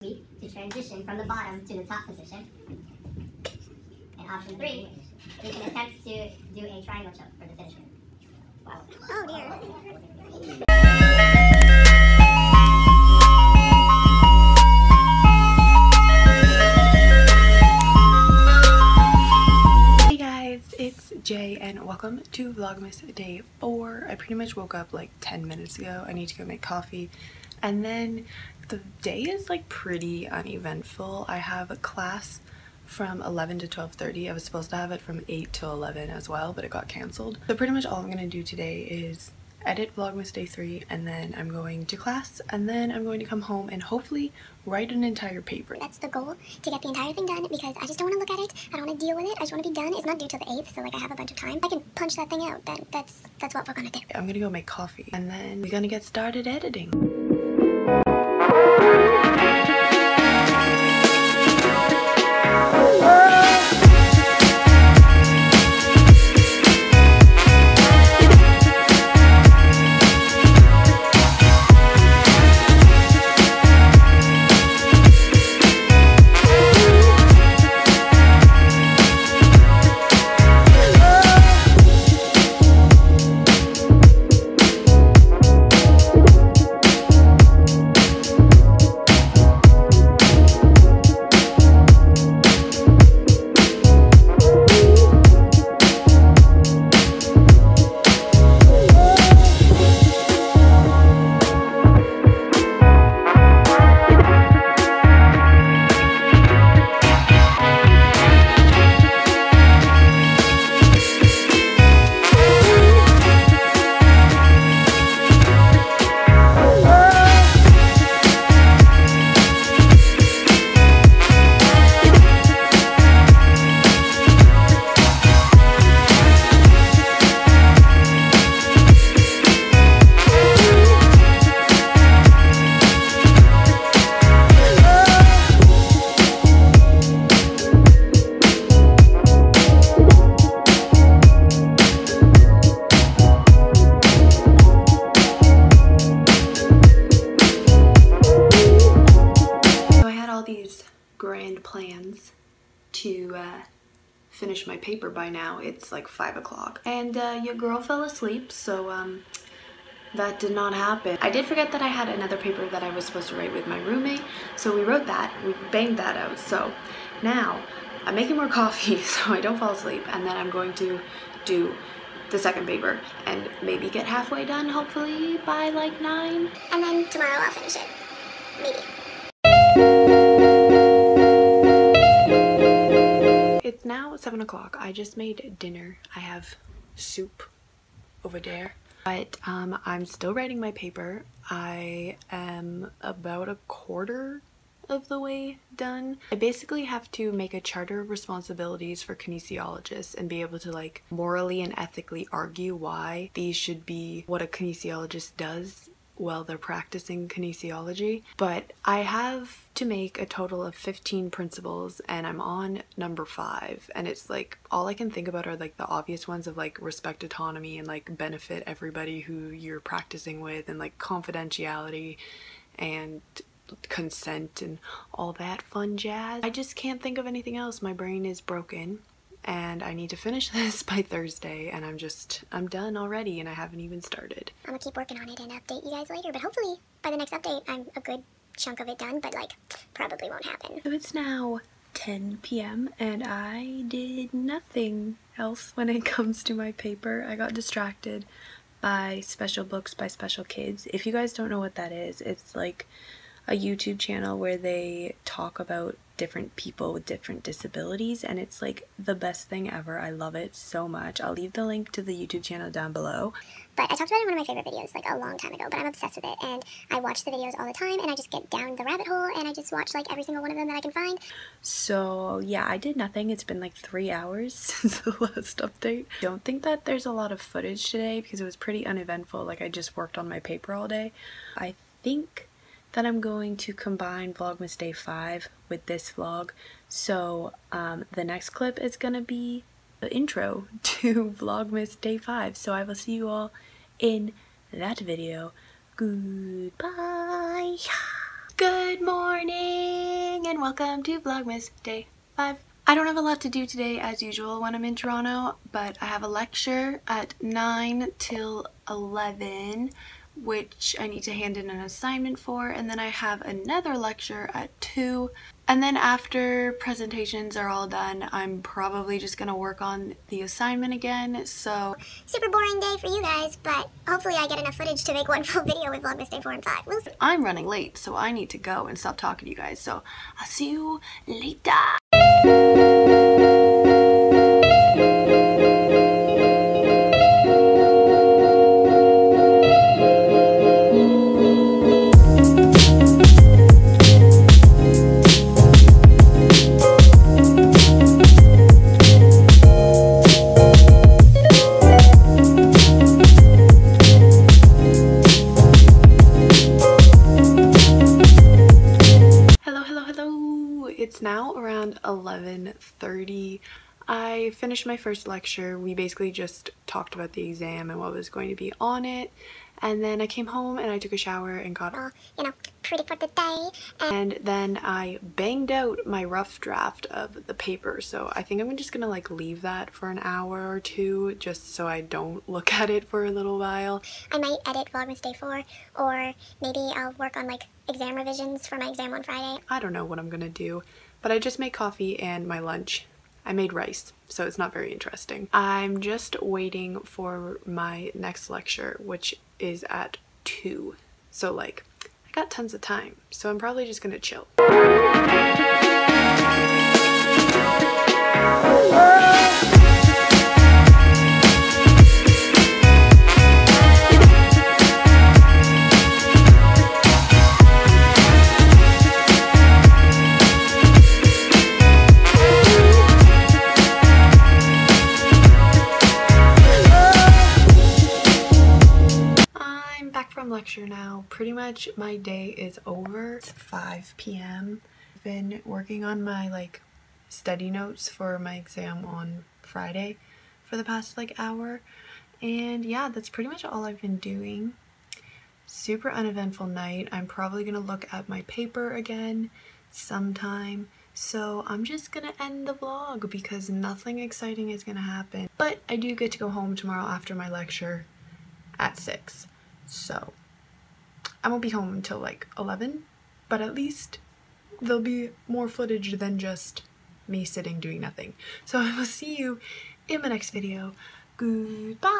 to transition from the bottom to the top position. And option 3, you can attempt to do a triangle choke for the finisher. Wow. Oh dear. Hey guys, it's Jay and welcome to Vlogmas Day 4. I pretty much woke up like 10 minutes ago. I need to go make coffee. And then the day is like pretty uneventful. I have a class from 11 to 12:30. I was supposed to have it from 8 to 11 as well, but it got canceled. So pretty much all I'm going to do today is edit Vlogmas Day 3, and then I'm going to class, and then I'm going to come home and hopefully write an entire paper. That's the goal, to get the entire thing done, because I just don't want to look at it, I don't want to deal with it, I just want to be done. It's not due till the 8th, so like I have a bunch of time. I can punch that thing out. That's what we're going to do. I'm going to go make coffee, and then we're going to get started editing. Plans to finish my paper by now. It's like 5 o'clock and your girl fell asleep, so that did not happen. I did forget that I had another paper that I was supposed to write with my roommate, so we wrote that, we banged that out. So now I'm making more coffee so I don't fall asleep, and then I'm going to do the second paper and maybe get halfway done, hopefully by like 9, and then tomorrow I'll finish it, maybe. It's now 7 o'clock. I just made dinner. I have soup over there. But I'm still writing my paper. I am about a quarter of the way done. I basically have to make a charter of responsibilities for kinesiologists and be able to like morally and ethically argue why these should be what a kinesiologist does while they're practicing kinesiology. But I have to make a total of 15 principles and I'm on number 5, and it's like all I can think about are like the obvious ones of like respect autonomy and like benefit everybody who you're practicing with and like confidentiality and consent and all that fun jazz. I just can't think of anything else. My brain is broken and I need to finish this by Thursday, and I'm done already and I haven't even started. I'm gonna keep working on it and update you guys later, but hopefully by the next update I'm a good chunk of it done, but like probably won't happen. So it's now 10 p.m. and I did nothing else when it comes to my paper. I got distracted by Special Books by Special Kids. If you guys don't know what that is, it's like a YouTube channel where they talk about different people with different disabilities, and it's like the best thing ever. I love it so much. I'll leave the link to the YouTube channel down below. But I talked about it in one of my favorite videos like a long time ago, but I'm obsessed with it and I watch the videos all the time and I just get down the rabbit hole and I just watch like every single one of them that I can find. So yeah, I did nothing. It's been like 3 hours since the last update. Don't think that there's a lot of footage today because it was pretty uneventful. Like I just worked on my paper all day. I think that I'm going to combine Vlogmas Day 5 with this vlog. So the next clip is gonna be the intro to Vlogmas Day 5. So I will see you all in that video. Goodbye. Good morning. and welcome to Vlogmas Day 5. I don't have a lot to do today as usual when I'm in Toronto, but I have a lecture at 9 till 11, which I need to hand in an assignment for, and then I have another lecture at 2. And then after presentations are all done, I'm probably just gonna work on the assignment again, so... Super boring day for you guys, but hopefully I get enough footage to make one full video with Vlogmas Day 4 and 5. We'll see. I'm running late, so I need to go and stop talking to you guys, so I'll see you later! It's now around 11:30. I finished my first lecture. We basically just talked about the exam and what was going to be on it. And then I came home and I took a shower and got all, pretty for the day. And then I banged out my rough draft of the paper. So I think I'm just gonna like leave that for an hour or two just so I don't look at it for a little while. I might edit Vlogmas Day 4 or maybe I'll work on like exam revisions for my exam on Friday. I don't know what I'm gonna do, but I just made coffee and my lunch. I made rice, so it's not very interesting. I'm just waiting for my next lecture, which is at 2. So like, I got tons of time, so I'm probably just gonna chill. Lecture now. Pretty much my day is over. It's 5 p.m. I've been working on my like study notes for my exam on Friday for the past like hour, and yeah, that's pretty much all I've been doing. Super uneventful night. I'm probably gonna look at my paper again sometime, so I'm just gonna end the vlog because nothing exciting is gonna happen. But I do get to go home tomorrow after my lecture at 6, so I won't be home until like 11, but at least there'll be more footage than just me sitting doing nothing. So I will see you in my next video. Goodbye!